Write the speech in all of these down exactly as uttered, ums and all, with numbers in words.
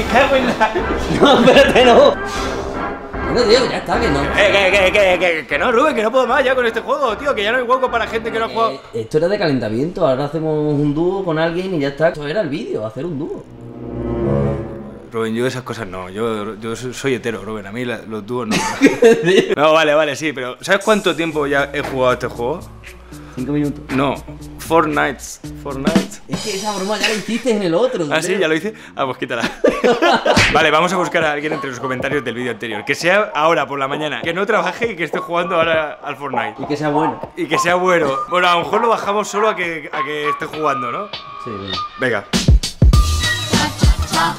Me cago en la... No, espérate, no. Bueno, tío, ya está, que no. Eh, que, que, que, que, que no, Rubén, que no puedo más ya con este juego, tío. Que ya no hay hueco para gente que eh, no ha jugado. Esto era de calentamiento, ahora hacemos un dúo con alguien y ya está. Esto era el vídeo, hacer un dúo. Rubén, yo esas cosas no, yo, yo soy hetero, Rubén, a mí la, los dúos no. No, vale, vale, sí, pero ¿sabes cuánto tiempo ya he jugado a este juego? Cinco minutos. No, Fortnite, Fortnite. Es que esa broma ya la hiciste en el otro. ¿Ah, sí? ¿Ya lo hice? Ah, pues quítala. Vale, vamos a buscar a alguien entre los comentarios del vídeo anterior. Que sea ahora por la mañana, que no trabaje y que esté jugando ahora al Fortnite. Y que sea bueno. Y que sea bueno. Bueno, a lo mejor lo bajamos solo a que, a que esté jugando, ¿no? Sí, bien. Venga.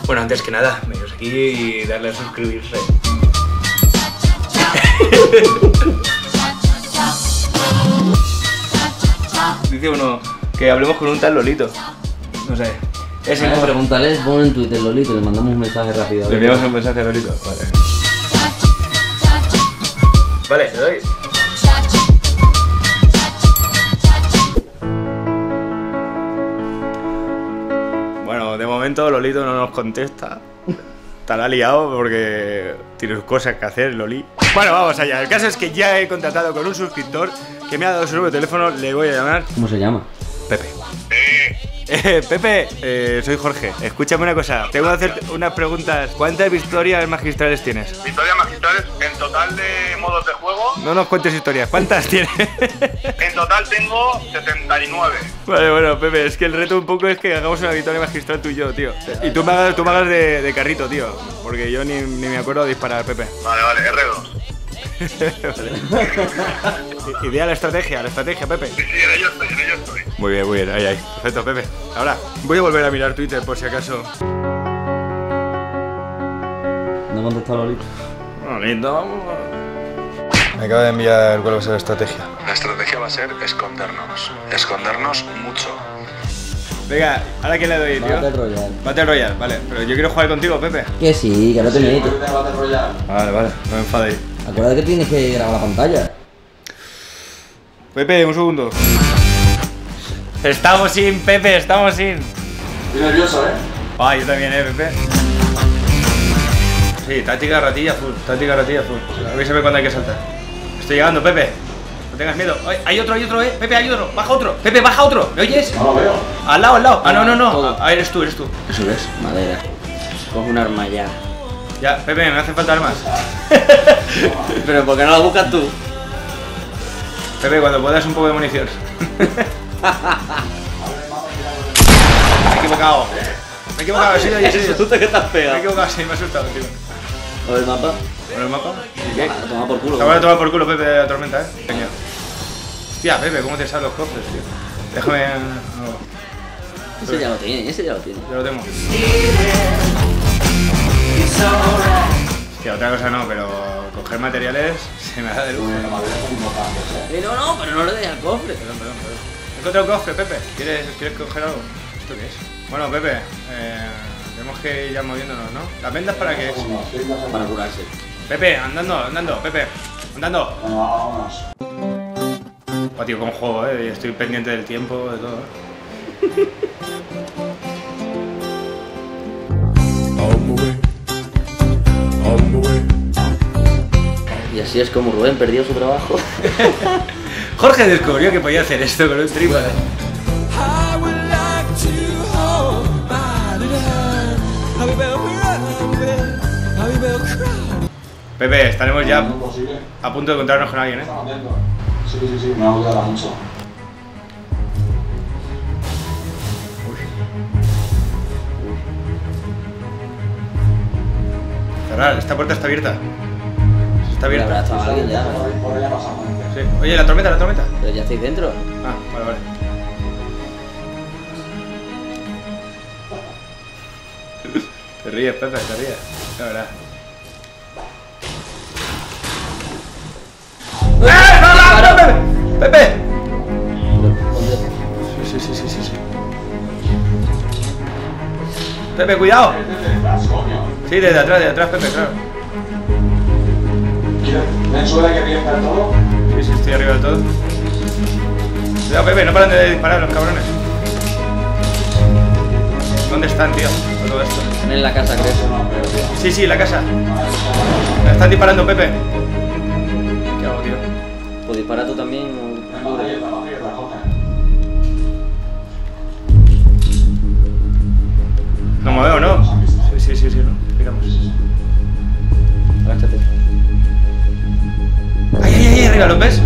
Bueno, antes que nada, venos aquí y darle a suscribirse. Dice uno que hablemos con un tal Lolito. No sé. Es el pregúntale, pon en Twitter Lolito, le mandamos un mensaje rápido. Le enviamos un mensaje a Lolito. Vale. Vale, te doy. Bueno, de momento Lolito no nos contesta. Estará liado porque tiene cosas que hacer, Loli. Bueno, vamos allá. El caso es que ya he contratado con un suscriptor que me ha dado su número de teléfono. Le voy a llamar. ¿Cómo se llama? Pepe. Eh, Pepe, eh, soy Jorge. Escúchame una cosa. Tengo que hacerte unas preguntas. ¿Cuántas victorias magistrales tienes? ¿Victorias magistrales? En total de modos de juego. No nos cuentes historias. ¿Cuántas tienes? En total tengo setenta y nueve. Vale, bueno, Pepe, es que el reto un poco es que hagamos una victoria magistral tú y yo, tío. Y tú me hagas, tú me hagas de, de carrito, tío. Porque yo ni, ni me acuerdo de disparar, Pepe. Vale, vale, R dos. Vale. Idea la estrategia, la estrategia, Pepe. Sí, sí, en ello estoy, en ello estoy. Muy bien, muy bien, ahí, ahí. Perfecto, Pepe. Ahora, voy a volver a mirar Twitter por si acaso. No contestó Lolito. Lolito. Me acaba de enviar cuál va a ser la estrategia. La estrategia va a ser escondernos. Escondernos mucho. Venga, ¿ahora qué le doy, tío? Battle Royale. Battle Royale, vale. Pero yo quiero jugar contigo, Pepe. Que sí, que no te metes. Vale, vale, no me enfadéis. Acuérdate que tienes que grabar la pantalla. Pepe, un segundo. Estamos sin, Pepe, estamos sin. Estoy nervioso, ¿eh? Ah, yo también, ¿eh, Pepe? Sí, táctica ratilla azul, táctica ratilla azul. Avísame cuando hay que saltar. Estoy llegando, Pepe. No tengas miedo. Ay, hay otro, hay otro, ¿eh? Pepe, hay otro. Baja otro. Pepe, baja otro. ¿Me oyes? No lo veo. Al lado, al lado. Ah, no, no, no. Ah, eres tú, eres tú. Eso es, madera. Coge un arma ya. Ya, Pepe, me hacen falta armas. Pero ¿por qué no las buscas tú? Pepe, cuando puedas un poco de munición. Me he equivocado. Me he equivocado, sí, sí, sí. ¿Tú te qué te has pegado? Me he equivocado, sí, me he asustado, tío. ¿Lo del mapa? ¿Lo del mapa? ¿Qué? A tomar por culo. Te voy a tomar por culo, Pepe, de la tormenta, eh. Señor. Hostia, Pepe, ¿cómo te salen los cofres, tío? Déjame... No. Ese ya lo tiene, ese ya lo tiene. Ya lo tengo. Hostia, otra cosa no, pero coger materiales se me da de lujo. No, no, pero no le deis al cofre. Perdón, perdón, perdón. He encontrado un cofre, Pepe. ¿Quieres, ¿Quieres coger algo? ¿Esto qué es? Bueno, Pepe, eh, tenemos que ir ya moviéndonos, ¿no? ¿Las vendas para qué es? Para curarse. Pepe, andando, andando, Pepe, andando. Vamos. Oh, tío, con juego, eh. Estoy pendiente del tiempo, de todo. ¿Eh? Y así es como Rubén perdió su trabajo. Jorge descubrió que podía hacer esto con un trípode. Pepe, estaremos ya a punto de encontrarnos con alguien, ¿eh? Sí, sí, sí, me ha gustado mucho. Cerrar, esta puerta está abierta. Está abierta. Sí. Oye, la tormenta, la tormenta. Pero ya estáis dentro. Ah, vale, vale. Te ríes, Pepe, te ríes. La verdad. ¡Eh! ¡No, no, no, Pepe! ¡Pepe! Sí, sí, sí, sí, sí. Pepe, cuidado. Sí, desde atrás, desde atrás, Pepe, claro. ¿Me suena que viene para todo? Sí, sí, estoy arriba del todo. Cuidado, Pepe, no paran de disparar los cabrones. ¿Dónde están, tío? Todo esto. Están en la casa, creo. Sí, sí, la casa. Me están disparando, Pepe. ¿Qué hago, tío? Pues dispara tú también. O... No me veo, ¿no? Sí, sí, sí, sí, ¿no? Digamos. Agáchate. ¡Ay, ay, ay! Arriba, ¿lo ves?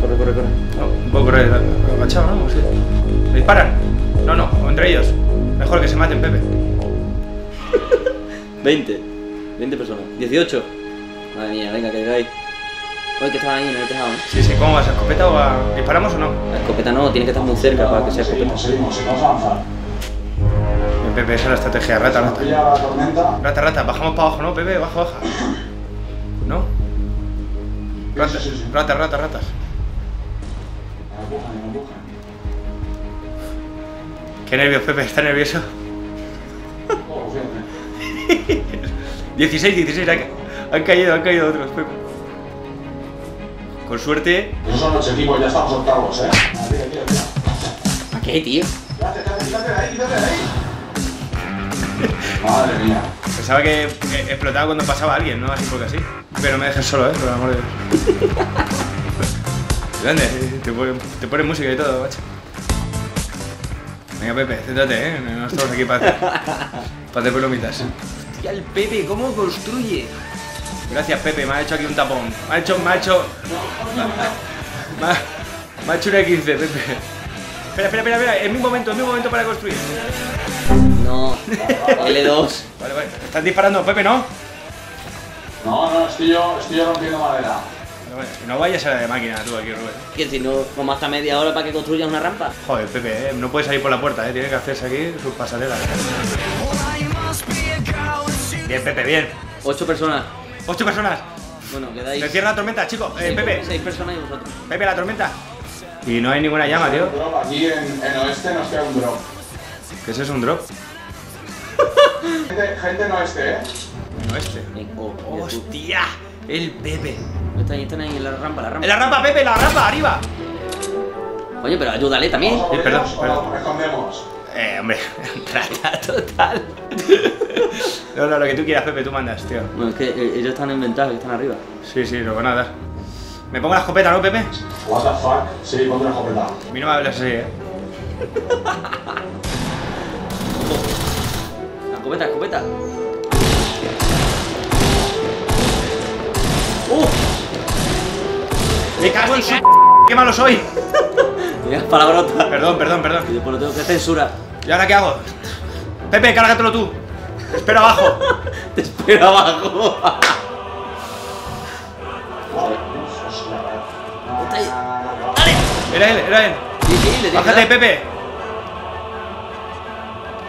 Corre, corre, corre. No, puedo correr agachado, ¿no? Sí. ¿Me disparan? No, no, entre ellos. Mejor que se maten, Pepe. veinte. veinte personas. dieciocho. Madre mía, venga, que llegáis. Oye, que estaban ahí en el tejado. Sí, sí, ¿cómo vas? ¿A escopeta o a... disparamos o no? La escopeta no, tienes que estar muy cerca para que sea escopeta. Seguimos, seguimos, avanzar. Pepe, esa es la estrategia. Rata, rata. Rata, rata. Bajamos para abajo, ¿no, Pepe? Baja, baja. ¿No? Ratas, sí, sí, sí. ratas, ratas, ratas. Qué nervios, Pepe, ¿está nervioso? dieciséis, dieciséis, han, han caído, han caído otros, Pepe. Con suerte. Esos son los equipos, ya estamos octavos, eh. ¿Para qué, tío? Quítate de ahí, quítate de ahí. Madre mía. Pensaba que explotaba cuando pasaba alguien, ¿no? Así porque así. Pero me dejes solo, ¿eh? Por el amor de Dios. Grande, te pones pone música y todo, macho. Venga, Pepe, céntrate, ¿eh? No estamos aquí para hacer, para hacer palomitas. Hostia, el Pepe, ¿cómo construye? Gracias, Pepe, me ha hecho aquí un tapón. Me ha hecho, me ha hecho... Me ha, me ha hecho una quince, Pepe. Espera, espera, espera, espera, es mi momento, es mi momento para construir. No, L dos. Vale, vale, te estás disparando, Pepe, ¿no? No, no, estoy yo, estoy yo rompiendo madera. Pero bueno, no vayas a la de máquina tú aquí, Rubén. ¿Qué? Si no, como hasta media hora para que construyas una rampa. Joder, Pepe, ¿eh? No puedes salir por la puerta, ¿eh? Tiene que hacerse aquí sus pasarelas. Bien, Pepe, bien. Ocho personas. Ocho personas. Bueno, quedáis... Se cierra la tormenta, chicos. Eh, sí, Pepe. Seis personas y vosotros. Pepe, la tormenta. Y no hay ninguna llama, tío. Aquí en el oeste nos queda un drop. ¿Qué es eso, un drop? Gente, gente no este, ¿eh? No este. Oh, ¡hostia! El Pepe. Están ahí, están ahí en la rampa, la rampa. ¡En la rampa, Pepe! ¡La rampa! ¡Arriba! Oye, pero ayúdale también. Eh, perdón, perdón. Nos escondemos. Eh, hombre, rata total. No, no, lo que tú quieras, Pepe, tú mandas, tío. Bueno, es que ellos están en ventaja, están arriba. Sí, sí, lo van a dar. Me pongo la escopeta, ¿no, Pepe? What the fuck? Sí, pongo la escopeta. A mí no me hablas así, ¿eh? Escopeta, escopeta. ¡Uh! ¡Me cago en su... ¡Qué malo soy! Mira, palabrota. Perdón, perdón, perdón. Y después lo tengo que censura. ¿Y ahora qué hago? Pepe, cárgatelo tú. Te espero abajo. Te espero abajo. ¡Dale! Era él, era él. Sí, sí, le bájate, Pepe.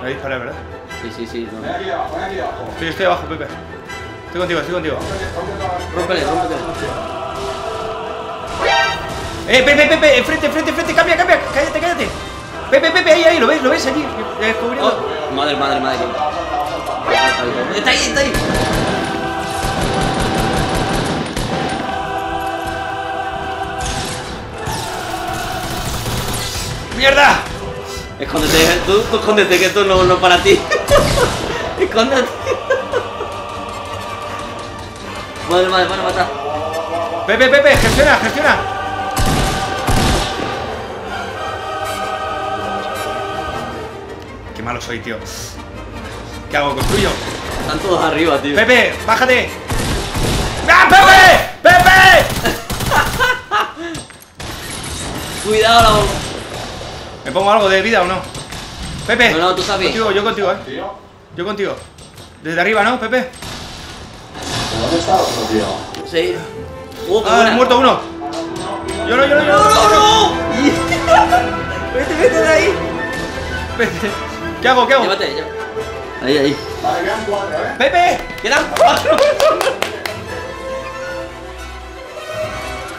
Lo disparé, ¿verdad? Sí, sí, sí. Ven aquí abajo, ven aquí abajo. Sí, estoy abajo, Pepe. Estoy contigo, estoy contigo. Rómpele, rómpele. Eh, Pepe, Pepe, enfrente, enfrente, enfrente, cambia, cambia, cállate, cállate. Pepe, Pepe, ahí, ahí, lo ves, lo ves allí. Descubriendo. Oh, madre, madre, madre. Está ahí, está ahí. ¡Mierda! Escóndete, tú, tú escóndete, que esto no, no es para ti. Escóndete. Madre, madre, madre, mata. Pepe, Pepe, gestiona, gestiona. Qué malo soy, tío. ¿Qué hago? ¿Construyo? Están todos arriba, tío. Pepe, bájate. ¡Ah, Pepe! ¡Pepe! Cuidado la bomba. ¿Me pongo algo de vida o no? Pepe, no, no, tú sabes. Contigo, yo contigo, eh. ¿Tío? Yo contigo. Desde arriba, ¿no, Pepe? ¿Dónde está otro, tío? Sí. Uh, ah, he muerto uno. Yo no, yo no, yo no. ¡No, no, no! Vete, vete de ahí. Vete. ¿Qué hago, qué hago? Llévate, llévate. Ahí, ahí. Vale, quedan cuatro, eh. ¡Pepe! ¡Quedan cuatro!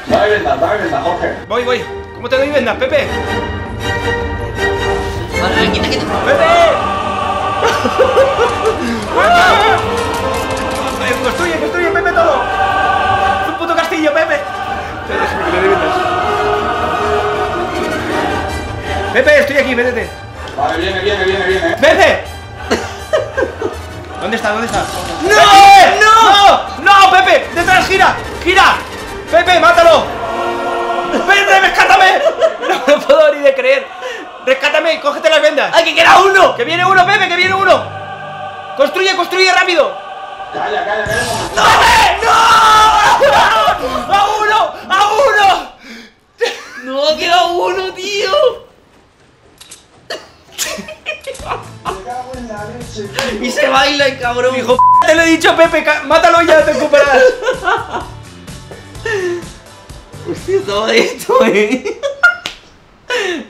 Dame vendas, dame vendas, Jorge. Voy, voy. ¿Cómo te doy vendas, Pepe? Vale, quita, quita. ¡Pepe! ¡Construye, construye, Pepe, todo! ¡Es un puto castillo, Pepe! Pepe, estoy aquí, métete. Vale, viene, viene, viene, viene. ¡Pepe! ¿Dónde está? ¿Dónde está? ¡No! ¡No! ¡No, Pepe! ¡Detrás, gira! ¡Gira! ¡Pepe, mátalo! ¡Pepe, rescátame! No lo puedo ni de creer. ¡Rescátame! ¡Cógete las vendas! ¡Ay, que queda uno! ¡Que viene uno, Pepe! ¡Que viene uno! ¡Construye, construye rápido! ¡Calla, calla, calla! ¡No, Pepe! ¡No! ¡A uno! ¡A uno! ¡No, queda uno, tío! Y se baila el cabrón. Hijo, te lo he dicho, Pepe, mátalo ya, te recuperarás. Hostia, todo esto, eh.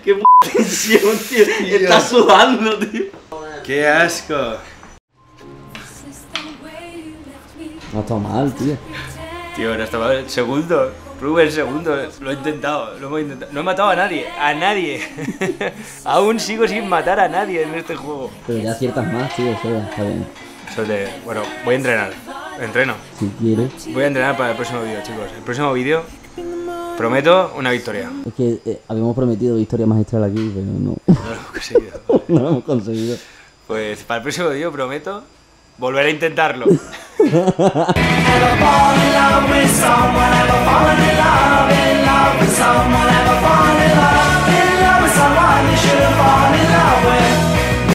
Qué p tensión, tío. Está sudando, tío. Qué asco. No está mal, tío. Tío, no está mal. Segundo. Rubén, segundo, lo he intentado, lo hemos intentado. No he matado a nadie, a nadie. Aún sigo sin matar a nadie en este juego. Pero ya aciertas más, tío, eso está bien. Eso de, bueno, voy a entrenar, entreno. Si quieres. Voy a entrenar para el próximo vídeo, chicos. El próximo vídeo prometo una victoria. Es que eh, habíamos prometido victoria magistral aquí, pero no. No lo hemos conseguido. No lo hemos conseguido. Pues para el próximo vídeo prometo volver a intentarlo. Fall in love with someone, ever fall in love, in love with someone.